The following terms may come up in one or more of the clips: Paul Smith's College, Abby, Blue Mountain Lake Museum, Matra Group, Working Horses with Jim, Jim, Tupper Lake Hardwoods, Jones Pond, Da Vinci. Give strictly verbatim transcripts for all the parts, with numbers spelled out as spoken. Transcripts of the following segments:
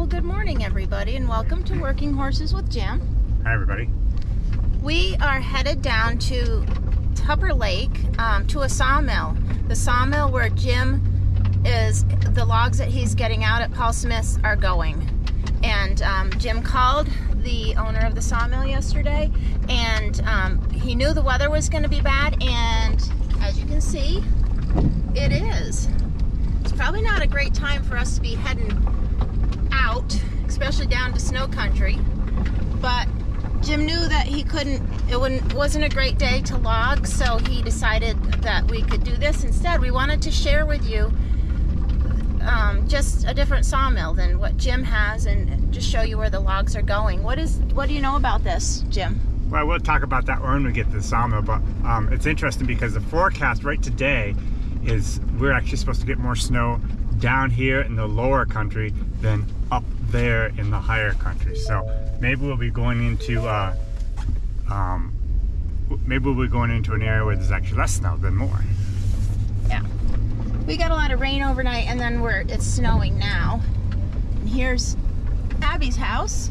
Well, good morning everybody, and welcome to Working Horses with Jim. Hi everybody. We are headed down to Tupper Lake um, to a sawmill. The sawmill where Jim is, the logs that he's getting out at Paul Smith's are going. And um, Jim called the owner of the sawmill yesterday, and um, he knew the weather was going to be bad, and as you can see, it is. It's probably not a great time for us to be heading out, especially down to snow country, but Jim knew that he couldn't, it wouldn't, wasn't a great day to log, so he decided that we could do this instead. We wanted to share with you um, just a different sawmill than what Jim has, and just show you where the logs are going. What is, what do you know about this, Jim? Well, we'll talk about that when we get to the sawmill, but um, it's interesting because the forecast right today is we're actually supposed to get more snow down here in the lower country than up there in the higher country. So maybe we'll be going into uh, um, maybe we'll be going into an area where there's actually less snow than more. Yeah, we got a lot of rain overnight, and then we're it's snowing now. And here's Abby's house.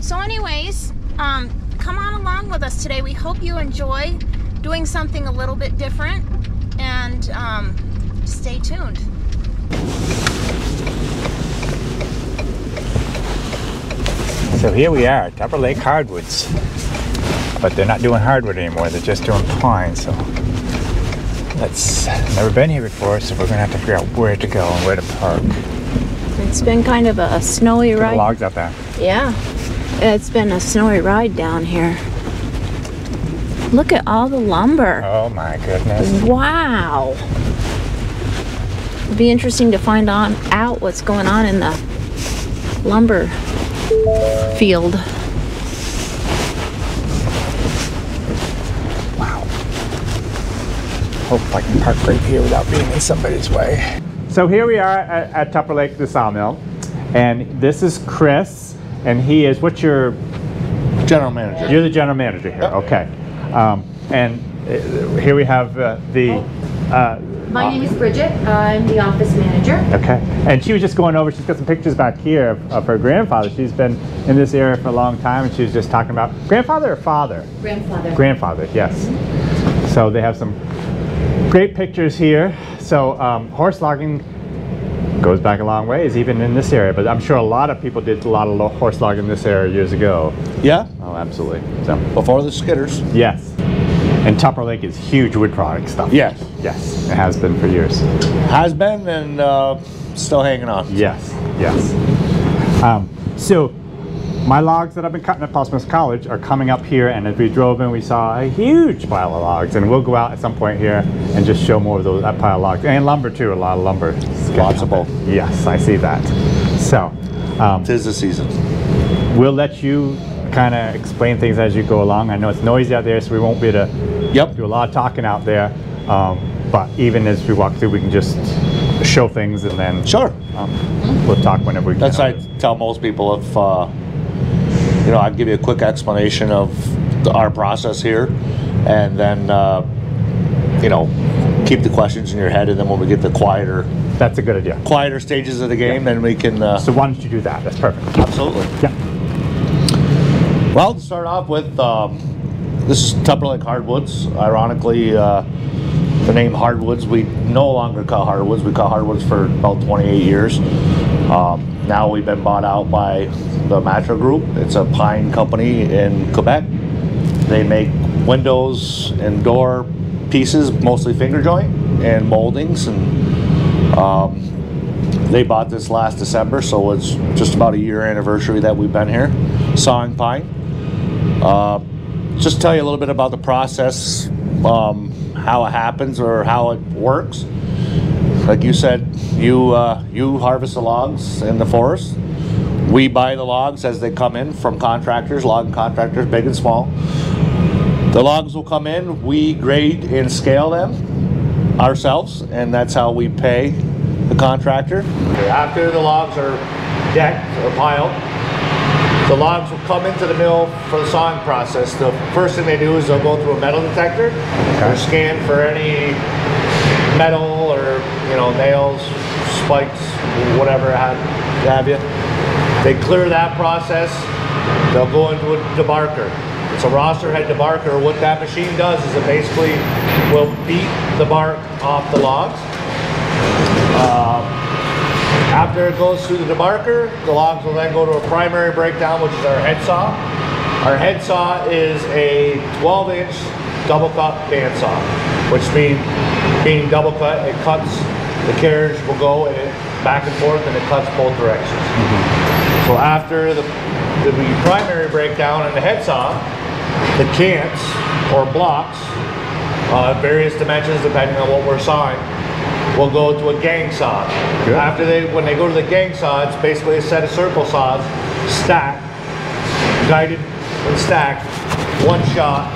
So, anyways, um, come on along with us today. We hope you enjoy doing something a little bit different, and um, stay tuned. So here we are, Tupper Lake Hardwoods, but they're not doing hardwood anymore, they're just doing pine. So that's never been here before, so we're gonna have to figure out where to go and where to park. It's been kind of a snowy ride. There's logs out there. Yeah, it's been a snowy ride down here. Look at all the lumber. Oh my goodness. Wow. It'd be interesting to find on out what's going on in the lumber field. Wow. Hope I can park right here without being in somebody's way. So here we are at, at Tupper Lake, the sawmill. And this is Chris, and he is, what's your? General manager. You're the general manager here, oh. Okay. Um, and uh, here we have uh, the... Uh, My name is Bridget. I'm the office manager. Okay. And she was just going over, she's got some pictures back here of, of her grandfather. She's been in this area for a long time, and she was just talking about grandfather or father? Grandfather. Grandfather, yes. Mm-hmm. So they have some great pictures here. So um, horse logging goes back a long ways, even in this area, but I'm sure a lot of people did a lot of horse logging in this area years ago. Yeah. Oh, absolutely. So before the skidders. Yes. And Tupper Lake is huge wood product stuff. Yes. Yes. It has been for years. Has been, and uh, still hanging on. Yes. Yes. Um, so my logs that I've been cutting at Paul Smith's College are coming up here, and as we drove in, we saw a huge pile of logs, and we'll go out at some point here and just show more of those, that pile of logs. And lumber too, a lot of lumber. Lots of both. Yes, I see that. So. Um, 'Tis the season. We'll let you kind of explain things as you go along. I know it's noisy out there, so we won't be able to yep. do a lot of talking out there. Um, but even as we walk through, we can just show things, and then sure, um, we'll talk whenever we can. That's what I tell most people. If uh, you know, I'd give you a quick explanation of the, our process here, and then uh, you know, keep the questions in your head, and then when we get the quieter, that's a good idea. Quieter stages of the game, yep. then we can. Uh, so why don't you do that? That's perfect. Absolutely. Yeah. Well, to start off with, um, this is Tupper Lake Hardwoods. Ironically, uh, the name Hardwoods, we no longer call Hardwoods. We call Hardwoods for about twenty-eight years. Um, now we've been bought out by the Matra Group. It's a pine company in Quebec. They make windows and door pieces, mostly finger joint and moldings. And um, they bought this last December, so it's just about a year anniversary that we've been here sawing pine. Uh, just tell you a little bit about the process, um, how it happens or how it works. Like you said, you uh, you harvest the logs in the forest. We buy the logs as they come in from contractors, logging contractors, big and small. The logs will come in, we grade and scale them ourselves, and that's how we pay the contractor. After the logs are decked or piled, the logs will come into the mill for the sawing process. The first thing they do is they'll go through a metal detector, okay. Scan for any metal or you know nails, spikes, whatever have, have you. They clear that process, they'll go into a debarker. It's a roster head debarker. What that machine does is it basically will beat the bark off the logs. Uh, after it goes through the debarker, the logs will then go to a primary breakdown, which is our head saw. Our head saw is a twelve inch double cut band saw, which means being double cut, it cuts, the carriage will go and it back and forth and it cuts both directions. Mm-hmm. So after the, the primary breakdown and the head saw, the cants or blocks, uh, various dimensions depending on what we're sawing, will go to a gang saw. Good. After they, when they go to the gang saw, it's basically a set of circle saws, stacked, guided and stacked, one shot,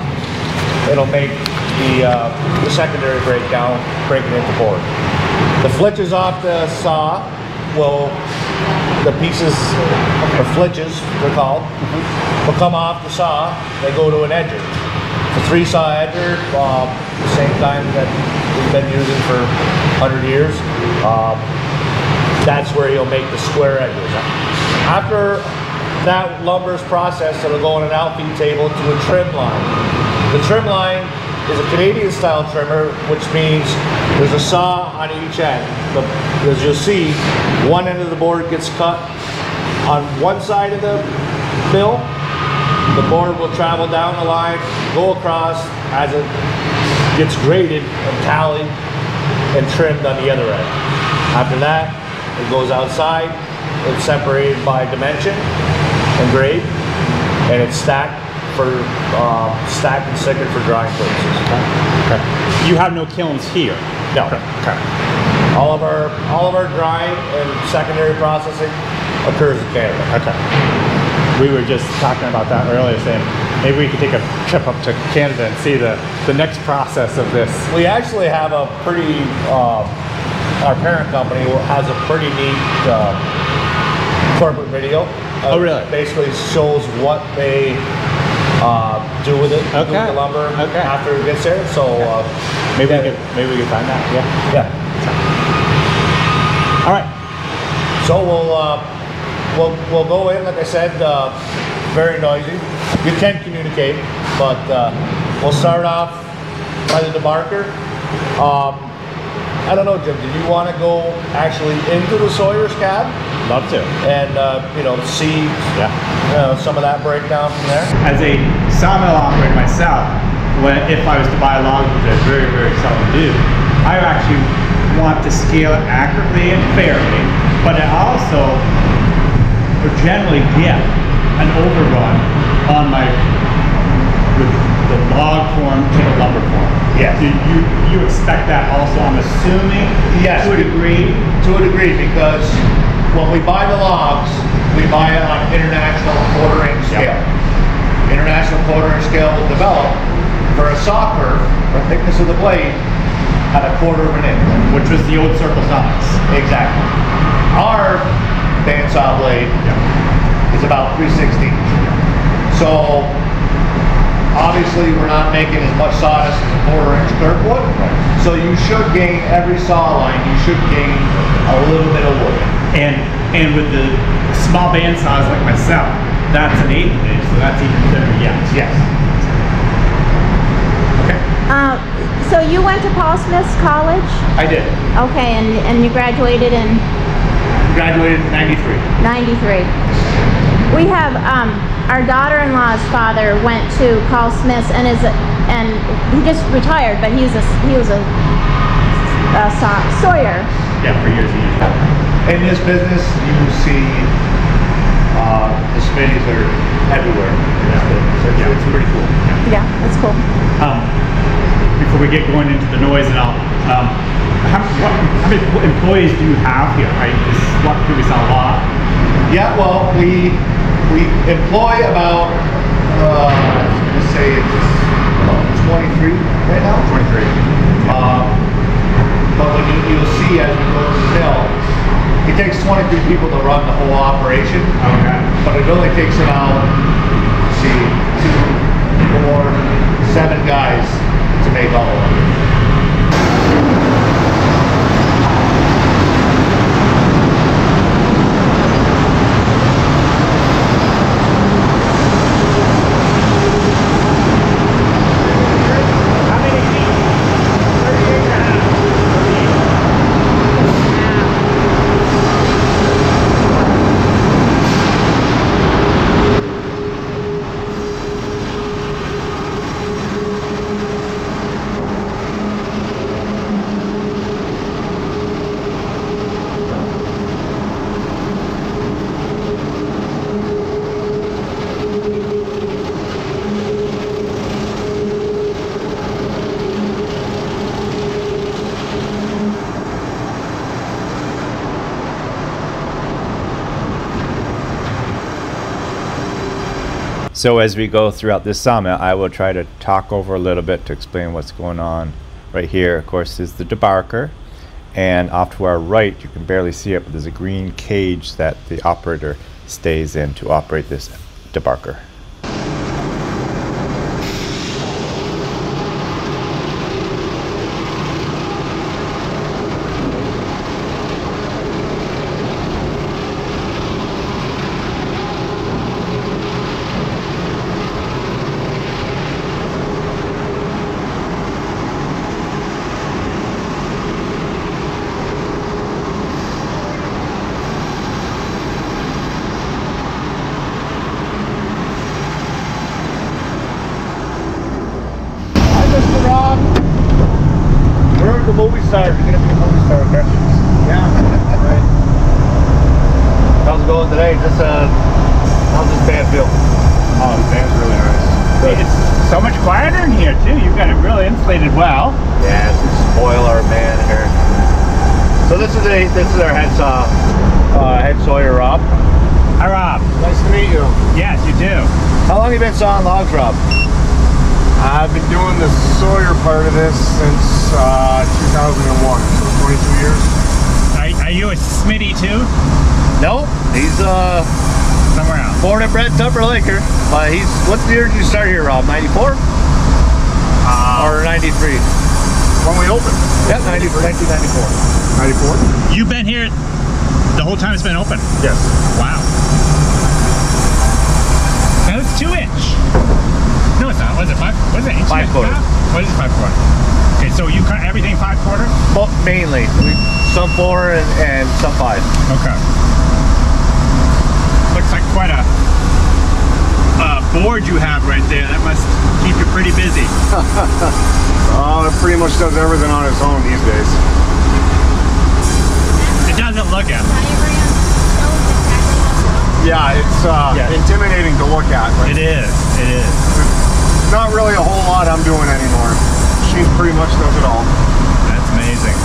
it'll make the, uh, the secondary breakdown, breaking into board. The flitches off the saw will, the pieces, the flitches they're called, mm-hmm. will come off the saw, they go to an edger. It's a three saw edger, uh, the same time that we've been using for a hundred years. Uh, that's where you'll make the square edges. After that lumber's processed, it'll go on an outfeed table to a trim line. The trim line is a Canadian style trimmer, which means there's a saw on each end. But as you'll see, one end of the board gets cut on one side of the mill. The board will travel down the line, go across as it gets graded and tallied and trimmed on the other end. After that, it goes outside. It's separated by dimension and grade, and it's stacked for uh, stacked and sickened for drying purposes. Okay. You have no kilns here? No. Okay. All of our all of our drying and secondary processing occurs in Canada. Okay. We were just talking about that earlier, saying maybe we could take a trip up to Canada and see the the next process of this. We actually have a pretty. Uh, our parent company has a pretty neat uh, corporate video. Uh, oh, really? Basically shows what they uh, do with it, okay. do with the lumber okay. after it gets there. So okay. uh, maybe yeah. we could maybe we could find that. Yeah. Yeah. All right. So we'll uh, we'll we'll go in. Like I said, uh, very noisy. You can communicate, but uh, we'll start off by the debarker. Um, I don't know, Jim, do you want to go actually into the sawyer's cab? Love to. And, uh, you know, see yeah. uh, some of that breakdown from there? As a sawmill operator myself, when, if I was to buy logs, which I very, very seldom do, I actually want to scale it accurately and fairly, but I also would generally get an overrun on my with the log form to the lumber form. Yes. Do you, you expect that also, I'm assuming? Yes. To a degree? To a degree, because when we buy the logs, we buy it on international quarter inch scale. Yep. International quarter inch scale will develop for a saw curve, or thickness of the blade, at a quarter of an inch. Which was the old circle saws. Exactly. Our bandsaw blade yep. is about three sixteenths. Yep. So, obviously, we're not making as much sawdust as a quarter inch dirt wood, right. So you should gain every saw line. You should gain a little bit of wood. And and with the small band saws like myself, that's an eighth of an inch, so that's even thinner. Yes. Yes. Okay. Uh, so you went to Paul Smith's College? I did. Okay, and and you graduated in? Graduated in ninety-three. ninety-three. We have. Um, Our daughter-in-law's father went to Paul Smith's and is a, and he just retired, but he's a he was a, a saw, sawyer. Yeah, for years and years. In this business, you see uh, the spades are everywhere. Yeah, so yeah, it's pretty cool. Yeah, yeah that's cool. Um, before we get going into the noise and all, um, how, what, how many employees do you have here? Right, this what do we sell a lot? Yeah, well we. We employ about, uh, I was going to say it's twenty-three right now. twenty-three. Yeah. Um, but when you, you'll see as we go to the mill, it takes twenty-three people to run the whole operation. Okay. But it only takes about, let's see, two, four, seven guys to make all of them. So as we go throughout this summit, I will try to talk over a little bit to explain what's going on. Right here, of course, is the debarker, and off to our right, you can barely see it, but there's a green cage that the operator stays in to operate this debarker. This is our head saw, uh, head sawyer, Rob. Hi, Rob. Nice to meet you. Yes, you do. How long have you been sawing logs, Rob? I've been doing the sawyer part of this since uh, two thousand one, so twenty-two years. Are, are you a Smitty too? Nope. He's uh, somewhere else. Born and bred Tupper Laker. Uh, he's, what year did you start here, Rob? ninety-four? Uh, or ninety-three? When we opened. Yep, nineteen ninety-four. ninety-four. You've been here the whole time it's been open? Yes. Wow. That was two inch. No, it's not. What is it? Five? What is it? Inch five quarter. What is five quarter? Okay, so you cut everything five quarter? Well, mainly. Some four and, and some five. Okay. Looks like quite a uh, board you have right there. That must keep you pretty busy. Oh, it pretty much does everything on its own these days. Doesn't look at. Yeah, it's uh, yeah. intimidating to look at. Right? It is. It is. There's not really a whole lot I'm doing anymore. She pretty much does it all. That's amazing.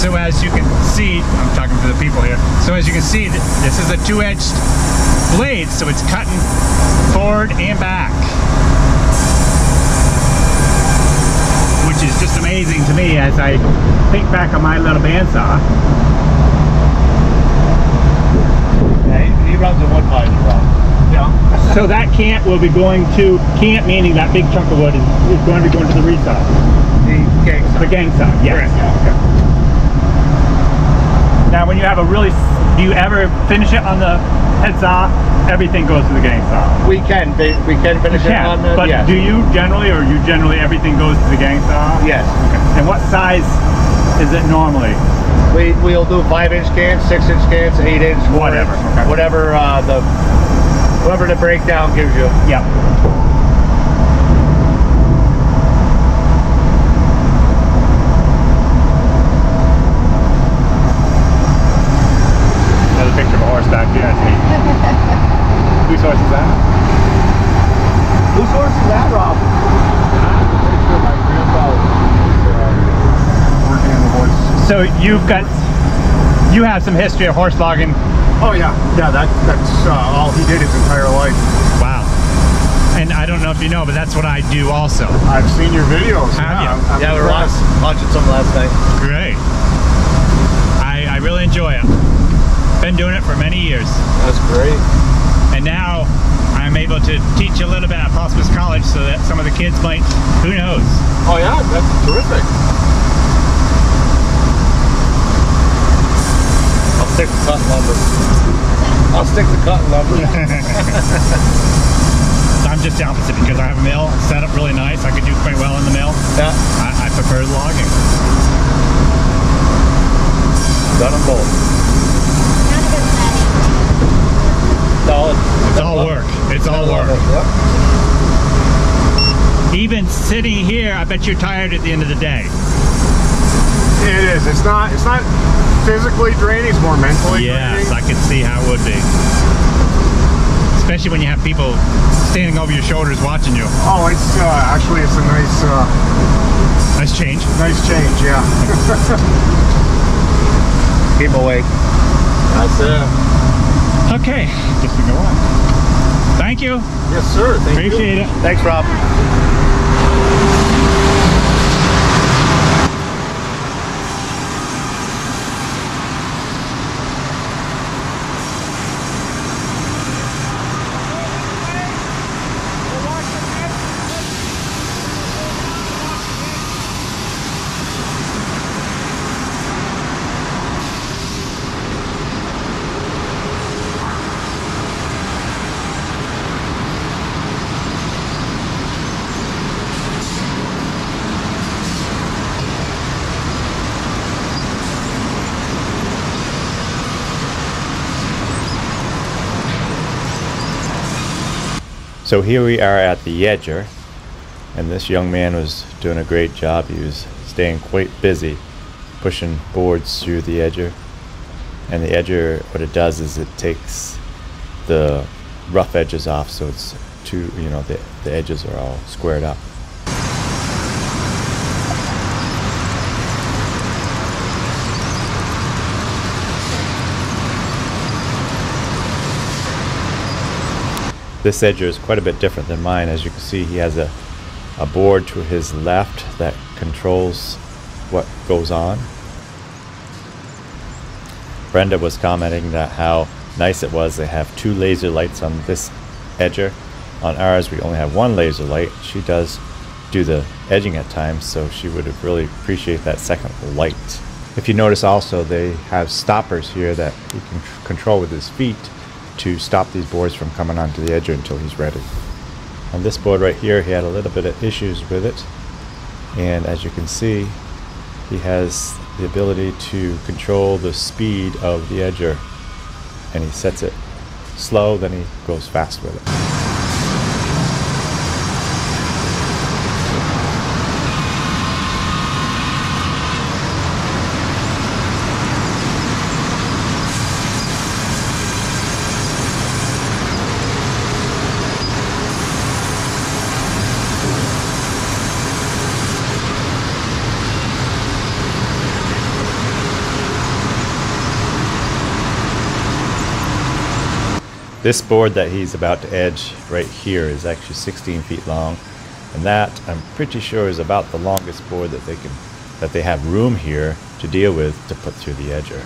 So as you can see, I'm talking to the people here. So as you can see, this is a two-edged blade, so it's cutting forward and back, which is just amazing to me as I think back on my little bandsaw. Yeah, he, he runs a wood pile, yeah. So that cant will be going to, cant meaning that big chunk of wood is, is going to be going to the resaw. The gang saw. The gang saw, yes. Yeah, okay. Now when you have a really, do you ever finish it on the head saw? Everything goes to the gang saw. We can, we can finish it on the, but yes. Do you generally, or you generally, everything goes to the gang saw? Yes. Okay. And what size is it normally? We, we'll do five inch cans, six inch cans, eight inch, whatever. Okay. Whatever uh, the, whatever the breakdown gives you. Yeah. Another picture of a horse back here, I think. Whose horse is that? Whose horse is that, Rob? My grandfather working on the horse. So you've got, you have some history of horse logging. Oh yeah, yeah. That that's uh, all he did his entire life. Wow. And I don't know if you know, but that's what I do also. I've seen your videos. Have yeah, you? I'm yeah, we were watching some last night. Great. I I really enjoy it. Been doing it for many years. That's great. And now I'm able to teach a little bit at Paul Smith's College so that some of the kids might, who knows? Oh yeah, that's terrific. I'll stick to cut lumber. I'll stick to cut lumber. I'm just the opposite because I have a mill set up really nice. I could do quite well in the mill. Yeah. I, I prefer logging. Done them both. It's all, it's all work. It's all work. Even sitting here, I bet you're tired at the end of the day. It is. It's not. It's not physically draining. It's more mentally. Yes, draining. I can see how it would be. Especially when you have people standing over your shoulders watching you. Oh, it's uh, actually it's a nice. Uh, nice change. Nice change. Yeah. Keep awake. That's it. Okay. Guess we go on. Thank you. Yes, sir. Thank you. Appreciate it. Thanks, Rob. So here we are at the Yedger, and this young man was doing a great job. He was staying quite busy pushing boards through the Yedger. And the Yedger, what it does is it takes the rough edges off, so it's too, you know, the, the edges are all squared up. This edger is quite a bit different than mine. As you can see, he has a, a board to his left that controls what goes on. Brenda was commenting that how nice it was they have two laser lights on this edger. On ours, we only have one laser light. She does do the edging at times, so she would have really appreciated that second light. If you notice also, they have stoppers here that he can control with his feet to stop these boards from coming onto the edger until he's ready. On this board right here, he had a little bit of issues with it, and as you can see, he has the ability to control the speed of the edger, and he sets it slow, then he goes fast with it. This board that he's about to edge right here is actually sixteen feet long, and that I'm pretty sure is about the longest board that they can that they have room here to deal with to put through the edger.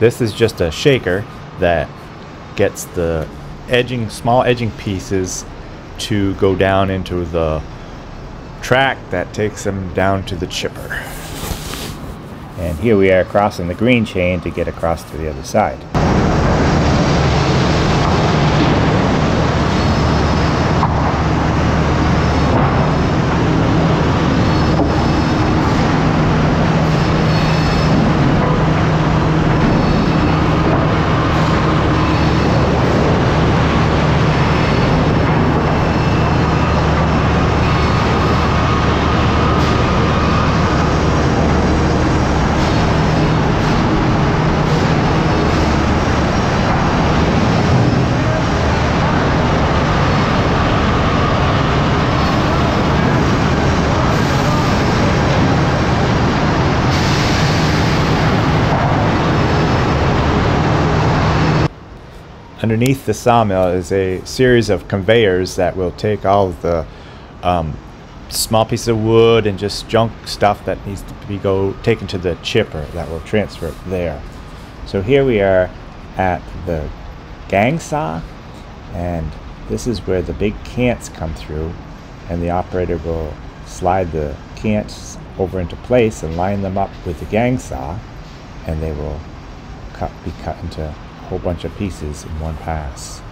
This is just a shaker that gets the edging, small edging pieces to go down into the track that takes them down to the chipper. And here we are crossing the green chain to get across to the other side. underneath the sawmill is a series of conveyors that will take all of the um, small pieces of wood and just junk stuff that needs to be go taken to the chipper that will transfer it there. So here we are at the gang saw, and this is where the big cants come through, and the operator will slide the cants over into place and line them up with the gang saw, and they will cut, be cut into a whole bunch of pieces in one pass.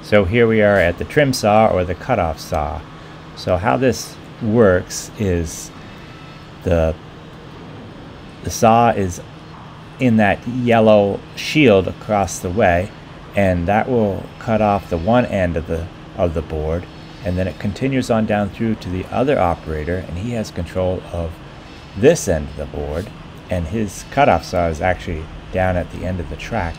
So here we are at the trim saw, or the cutoff saw. So how this works is the, the saw is in that yellow shield across the way, and that will cut off the one end of the, of the board, and then it continues on down through to the other operator, and he has control of this end of the board, and his cutoff saw is actually down at the end of the track.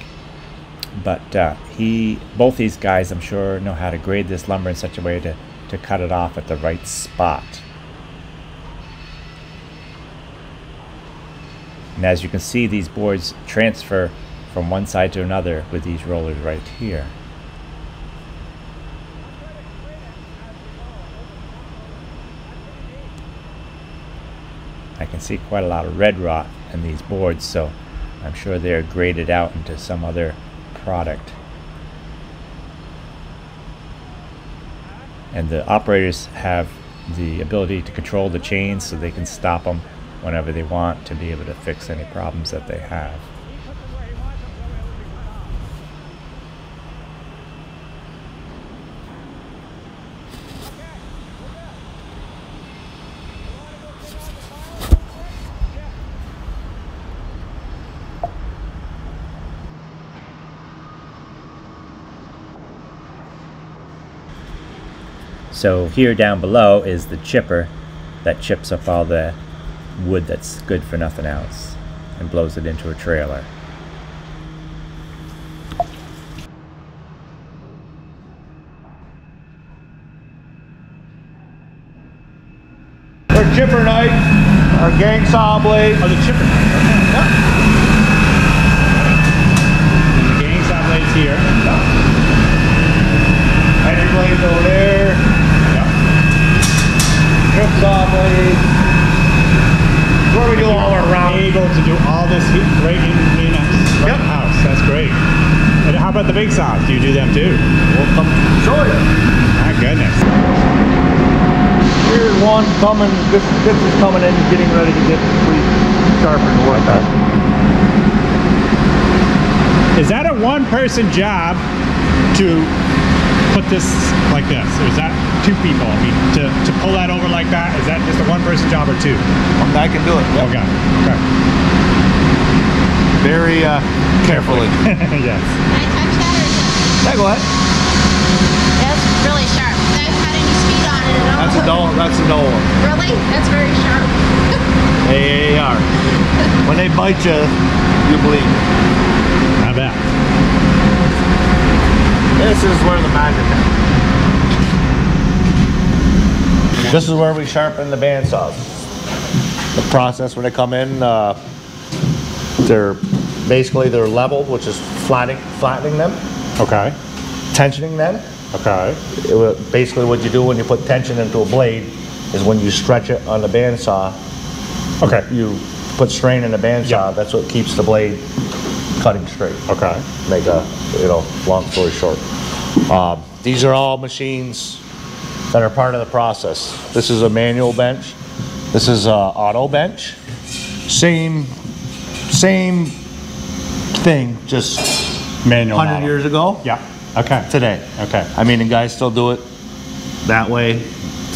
But uh, he, both these guys, I'm sure, know how to grade this lumber in such a way to, to cut it off at the right spot. And as you can see, these boards transfer from one side to another with these rollers right here. I can see quite a lot of red rot in these boards, so I'm sure they're graded out into some other product. And the operators have the ability to control the chains, so they can stop them whenever they want to be able to fix any problems that they have. So here down below is the chipper that chips up all the wood that's good for nothing else and blows it into a trailer. Our chipper knife, our gang saw blade, or the chipper knife. Okay. Yeah. The gang saw blade's here. Yeah. Iron blade's over there. Saw blade. Where we do all our round. Able to do all this heat right in, in the yep. house. That's great. And how about the big saws? Do you do them too? We'll come show you. My goodness. Here's one coming. This, this is coming in, getting ready to get sharpened. What? Is that a one-person job to put this like this? Or is that two people? I mean, to, to pull that over like that, is that just a one-person job or two? I can do it. Yep. Okay. Okay. Very uh, carefully. Yes. Can I touch that or is that? Yeah, go ahead. That's really sharp. That had any speed on it at all? That's a dull. That's a dull one. Really? That's very sharp. They are. When they bite you, you bleed. Not bad. This is where the magnet comes. This is where we sharpen the bandsaws. The process when they come in, uh, they're basically they're leveled, which is flattening, flattening them. Okay. Tensioning them. Okay. It, basically, what you do when you put tension into a blade is when you stretch it on the bandsaw. Okay. You put strain in the bandsaw. Yep. That's what keeps the blade cutting straight. Okay. Make a, you know, long story short. Um, these are all machines that are part of the process. This is a manual bench. This is a auto bench. Same, same thing, just manual. one hundred model. Years ago. Yeah. Okay. Today. Okay. I mean, and guys still do it that way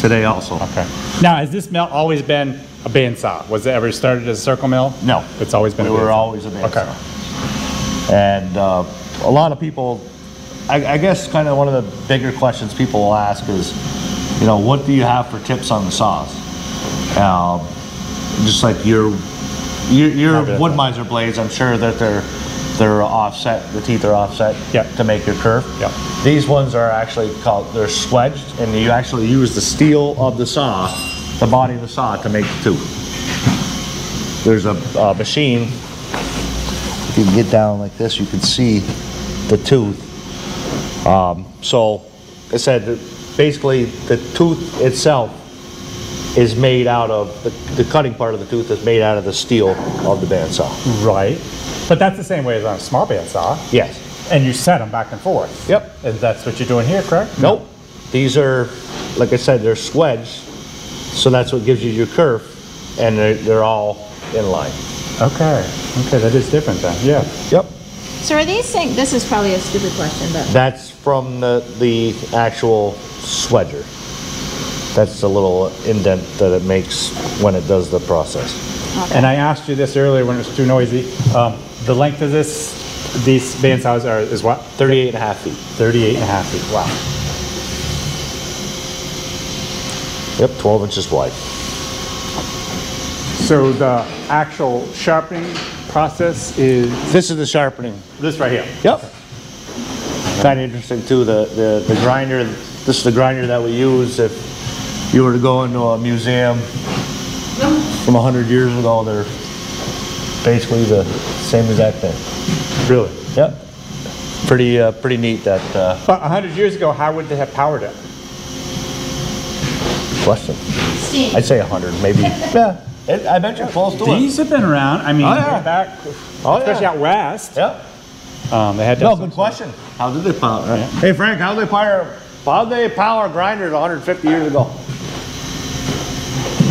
today also. Okay. Now, has this mill always been a bandsaw? Was it ever started as a circle mill? No. It's always been we a bandsaw. We were always a bandsaw. Okay. Saw. And uh, a lot of people, I, I guess kind of one of the bigger questions people will ask is, you know, what do you have for tips on the saws? Um, just like your your, your wood miser blades, I'm sure that they're they're offset, the teeth are offset, yep, to make your curve. Yep. These ones are actually called, they're swedged, and you actually use the steel of the saw, the body of the saw, to make the tooth. There's a, a machine. If you can get down like this, you can see the tooth. Um, so I said, basically the tooth itself is made out of, the, the cutting part of the tooth is made out of the steel of the bandsaw. Right, but that's the same way as on a small bandsaw. Yes. And you set them back and forth. Yep. And that's what you're doing here, correct? Nope. No. These are, like I said, they're swedged, so that's what gives you your curve, and they're, they're all in line. Okay. Okay, that is different then. Yeah. Yep. So are these things? This is probably a stupid question, but that's from the the actual swedger. That's the little indent that it makes when it does the process. Okay. And I asked you this earlier when it was too noisy. Um, the length of this, these bandsaws are is what? thirty-eight and a half feet. thirty-eight and a half feet. Wow. Yep, twelve inches wide. So the actual sharpening process is... This is the sharpening. This right here. Yep. Okay. Kind of interesting too, the, the, the grinder, this is the grinder that we use. If you were to go into a museum from one hundred years ago, they're basically the same exact thing. Really? Yep. Pretty, uh, pretty neat that... Uh, but one hundred years ago, how would they have powered it? Question. I'd say one hundred, maybe. Yeah. It, I bet you're close to it. These have been around. I mean, oh, yeah, back, oh, especially yeah, out west. Yep. Um, they had to. No, good question. Stuff. How did they power? Right? Yeah. Hey Frank, how did they power? How did they power grinders one hundred fifty years ago?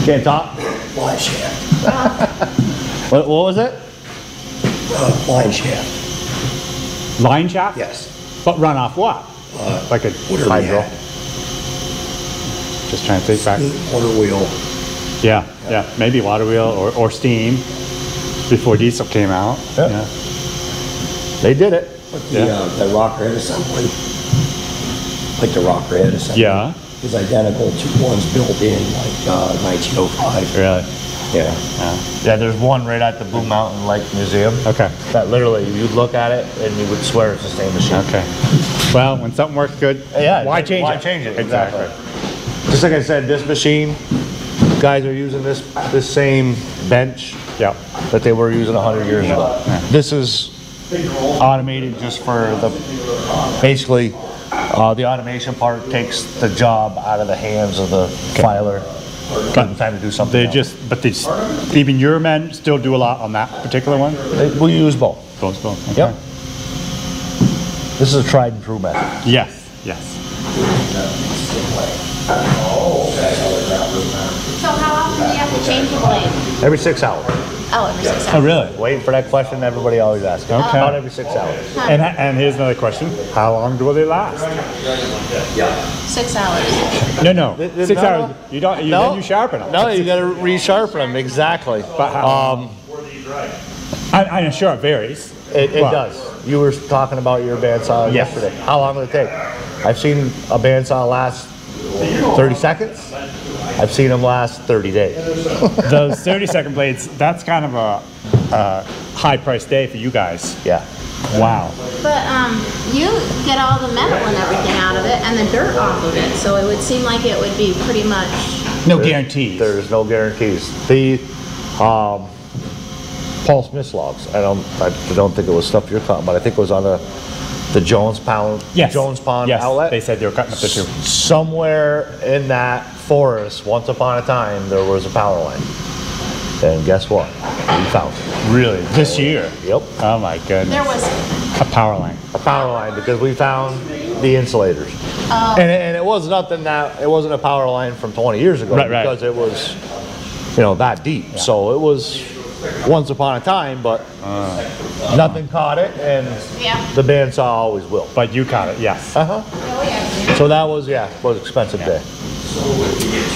Can't talk. Blind shaft. what, what was it? Uh, line shaft. Line shaft. Yes. But run off what? Uh, like a hydro. Just trying to think back. Water wheel. Yeah, yeah, maybe water wheel or, or steam before diesel came out. Yep. Yeah, they did it. But the, yeah, uh, the rocker head assembly, like the rocker head assembly, yeah, is identical to ones built in like uh, nineteen oh five. Really? Yeah. Yeah. Yeah. There's one right at the Blue Mountain Lake Museum. Okay. That literally, you'd look at it and you would swear it's the same machine. Okay. Well, when something works good, yeah, why change it? Why change it? Exactly. Just like I said, this machine. Guys are using this this same bench, yeah, that they were using one hundred years ago. Yeah. This is automated just for the, basically, uh, the automation part takes the job out of the hands of the okay, filer. Got the time to do something. They just, but they just, even your men still do a lot on that particular one. They, we use both. Both, both. Okay. Yep. This is a tried and true method. Yes. Yes. So how often do you have to change the blade? Every six hours. Oh, every six hours. Oh, really? Waiting for that question that everybody always asks. Okay. About every six hours. Huh. And, and here's another question. How long do they last? Six hours. No, no. Th th six no, hours. No. You don't, you, no. Then you sharpen them. No, you got to re-sharpen them. Exactly. But how? Um, I, I'm sure it varies. It, it does. You were talking about your bandsaw yes. yesterday. How long will it take? I've seen a bandsaw last thirty seconds. I've seen them last thirty days. Those thirty second blades, that's kind of a, a high price day for you guys. Yeah. Wow. But um, you get all the metal and everything out of it and the dirt off of it. So it would seem like it would be pretty much... No there, guarantees. There's no guarantees. The... Um, Paul Smith's logs. I don't. I don't think it was stuff you're talking about. I think it was on the the Jones Pond. Yes. Jones Pond yes. outlet. They said they were cutting up the two. Somewhere in that forest, once upon a time, there was a power line. And guess what? We found it. Really? This year? Yep. Oh my goodness. There was a power line. A power line because we found the insulators. Oh. And, and it was nothing that it wasn't a power line from twenty years ago right, because right. it was, you know, that deep. Yeah. So it was. Once upon a time, but uh, nothing caught it, and yeah. the bandsaw always will. But you caught it, yes. Uh huh. So that was yeah, was an expensive yeah. day.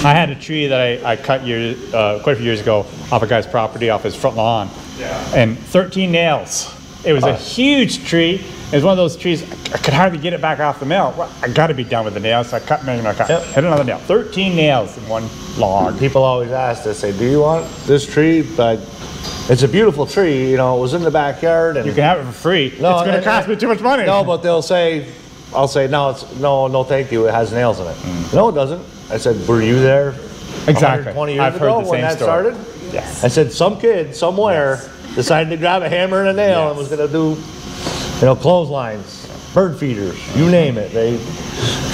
I had a tree that I, I cut years, uh, quite a few years ago off a guy's property, off his front lawn, yeah. and thirteen nails. It was uh, a huge tree. It was one of those trees I could hardly get it back off the nail. Well, I got to be done with the nails. So I cut, and I cut, yep. hit another nail. thirteen nails in one log. People always ask. They say, "Do you want this tree?" But it's a beautiful tree, you know, it was in the backyard. And you can have it for free. No, it's going to cost me too much money. No, but they'll say, I'll say, no, it's, no, no, thank you. It has nails in it. Mm. No, it doesn't. I said, were you there exactly. one hundred twenty years I've ago heard the when same that story. started? Yes. I said, some kid somewhere yes. decided to grab a hammer and a nail yes. and was going to do, you know, clotheslines, bird feeders, you name it. They,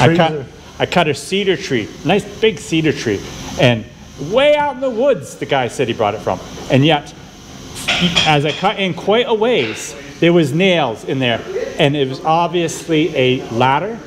I, cut, are, I cut a cedar tree, nice big cedar tree. And way out in the woods, the guy said he brought it from. And yet, as I cut in quite a ways, there was nails in there, and it was obviously a ladder,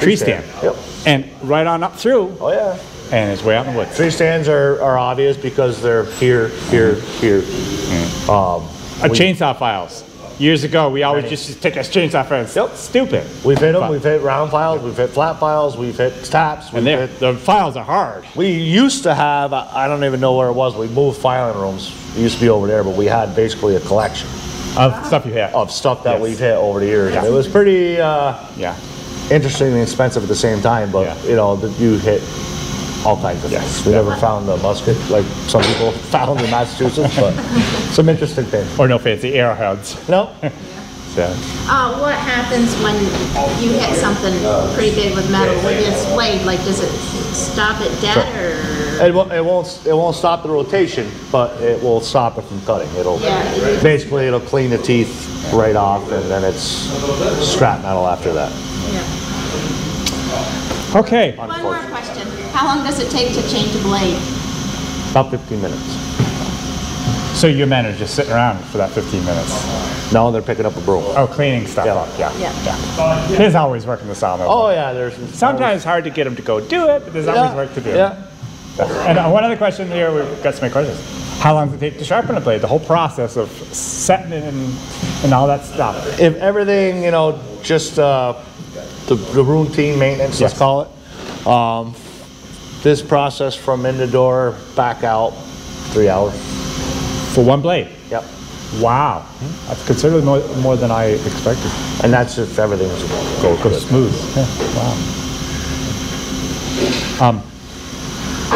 tree stand, stand. Yep. and right on up through. Oh yeah, and it's way out in the woods. Tree stands are, are obvious because they're here, here, here. Mm-hmm. um, Our we, chainsaw files. Years ago, we always right. just, just take a chainsaw files. Yep. Stupid. We've hit them. But, we've hit round files. We've hit flat files. We've hit taps. We've and hit, the files are hard. We used to have. I don't even know where it was. We moved filing rooms. It used to be over there, but we had basically a collection of stuff you hit of stuff that yes. we've hit over the years. Yeah. It was pretty, uh, yeah, interesting and expensive at the same time. But yeah. you know, you hit all kinds of yes. things. We yeah. never found a musket like some people found in Massachusetts, but some interesting things. Or no fancy arrowheads. No. So. Uh, what happens when you hit something pretty big with metal with this blade? Like, does it stop it dead sure. or? It won't, it won't. It won't stop the rotation, but it will stop it from cutting. It'll yeah. basically it'll clean the teeth right off, and then it's scrap metal after that. Yeah. Okay. One more question: how long does it take to change a blade? About fifteen minutes. So your men are just sitting around for that fifteen minutes? No, they're picking up a broom. Oh, cleaning stuff yeah. up. Yeah. Yeah. yeah. yeah. There's always work in the sawmill. Oh yeah. There's sometimes hard to get them to go do it, but there's always yeah. work to do. Yeah. And one other question here, we've got so many questions. How long does it take to sharpen a blade? The whole process of setting it and, and all that stuff. If everything, you know, just uh, the, the routine maintenance, yes. let's call it. Um, this process from in the door, back out, three hours. For one blade? Yep. Wow. That's considerably more, more than I expected. And that's if everything goes go smooth. Yeah. Wow. Um, I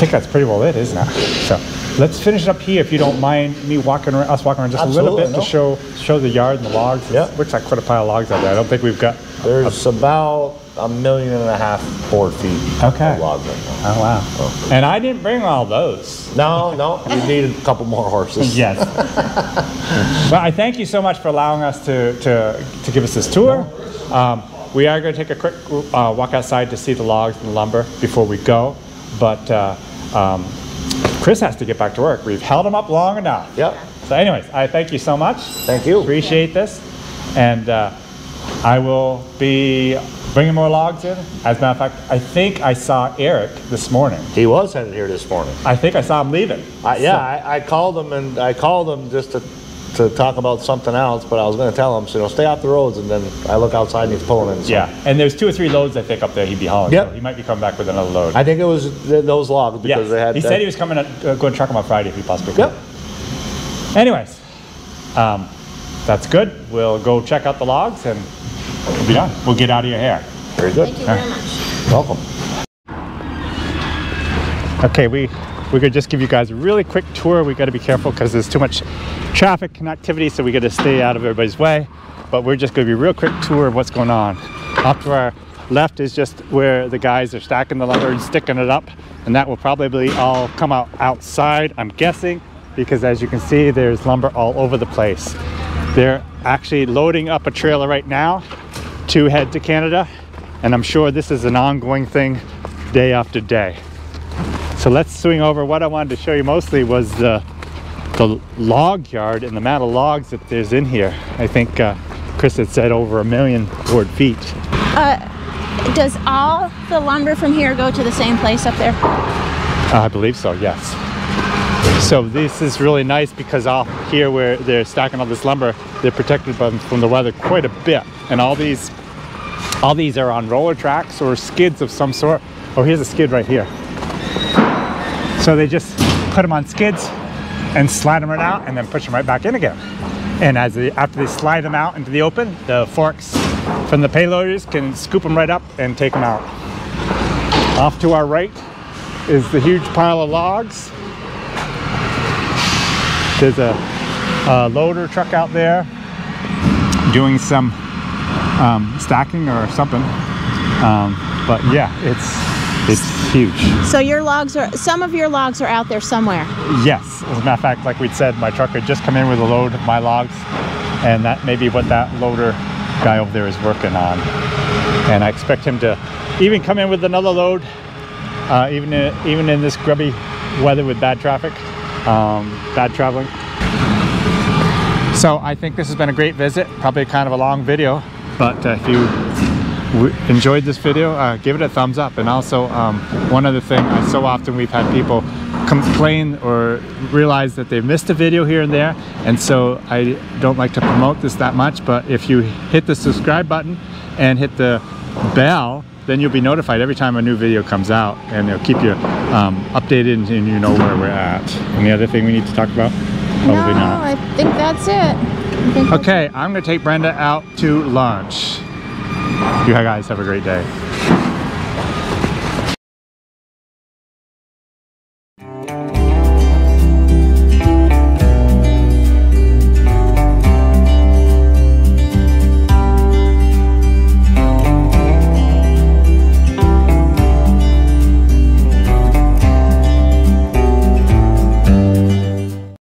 think that's pretty well it, isn't it? So let's finish up here, if you don't mind me walking around, us walking around just Absolutely, a little bit no. to show show the yard and the logs. Yep. Looks like quite a pile of logs out there. I don't think we've got. There's a, about a million and a half board feet okay. of logs right now. Oh wow! Oh. And I didn't bring all those. No, no, we needed a couple more horses. Yes. Well, I thank you so much for allowing us to to to give us this tour. No. Um, we are going to take a quick uh, walk outside to see the logs and the lumber before we go. But uh, um, Chris has to get back to work. We've held him up long enough. Yep. So anyways, I thank you so much. Thank you. Appreciate this. And uh, I will be bringing more logs in. As a matter of fact, I think I saw Eric this morning. He was headed here this morning. I think I saw him leaving. I, yeah, so. I, I called him and I called him just to to talk about something else, but I was going to tell him, so, you know, stay off the roads, and then I look outside and he's pulling in. So. Yeah, and there's two or three loads, I think, up there he'd be hauling. Yep. So he might be coming back with another load. I think it was th those logs because yes. they had... He said he was coming, to, uh, going to truck them on Friday if he possibly could. Yep. Anyways, um, that's good. We'll go check out the logs and we'll be done. We'll get out of your hair. Very good. Thank you very much. Welcome. Okay, we... We're going to just give you guys a really quick tour. We got to be careful because there's too much traffic and activity, so we got to stay out of everybody's way. But we're just going to be a real quick tour of what's going on. Off to our left is just where the guys are stacking the lumber and sticking it up. And that will probably all come out outside, I'm guessing, because as you can see, there's lumber all over the place. They're actually loading up a trailer right now to head to Canada. And I'm sure this is an ongoing thing day after day. So let's swing over. What I wanted to show you mostly was the, the log yard and the amount of logs that there's in here. I think uh, Chris had said over a million board feet. Uh, does all the lumber from here go to the same place up there? Uh, I believe so, yes. So this is really nice because off here where they're stacking all this lumber, they're protected from, from the weather quite a bit. And all these, all these are on roller tracks or skids of some sort. Oh, here's a skid right here. So they just put them on skids and slide them right out and then push them right back in again. And as they, after they slide them out into the open, the forks from the payloaders can scoop them right up and take them out. Off to our right is the huge pile of logs. There's a, a loader truck out there doing some um, stacking or something. Um, but yeah, it's... It's huge. So your logs are, some of your logs are out there somewhere? Yes. As a matter of fact, like we said, my truck had just come in with a load of my logs, and that may be what that loader guy over there is working on. And I expect him to even come in with another load, uh, even, in, even in this grubby weather with bad traffic, um, bad traveling. So I think this has been a great visit, probably kind of a long video, but uh, if you... We enjoyed this video, uh, give it a thumbs up. And also um, one other thing, uh, so often we've had people complain or realize that they've missed a video here and there, and so I don't like to promote this that much, but if you hit the subscribe button and hit the bell, then you'll be notified every time a new video comes out, and it'll keep you um, updated and you know where we're at. Any other thing we need to talk about? Probably no, not. I think that's it. Think okay, that's it. I'm going to take Brenda out to lunch. You guys have a great day.